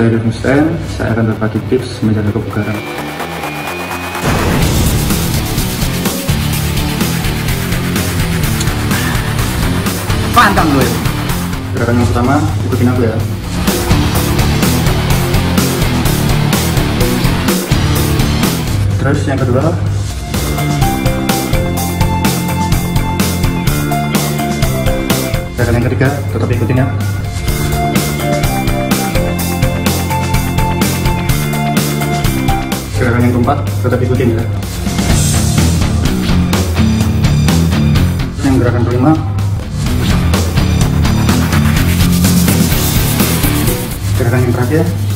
Saya Devin Stein, saya akan berbagi tips menjaga kebugaran. Pantang gue. Gerakan yang pertama, ikutin aku ya. Terus yang kedua, gerakan yang ketiga, tetap ikutin ya. Gerakan yang keempat, tetap ikutin ya. Yang gerakan kelima, gerakan yang terakhir.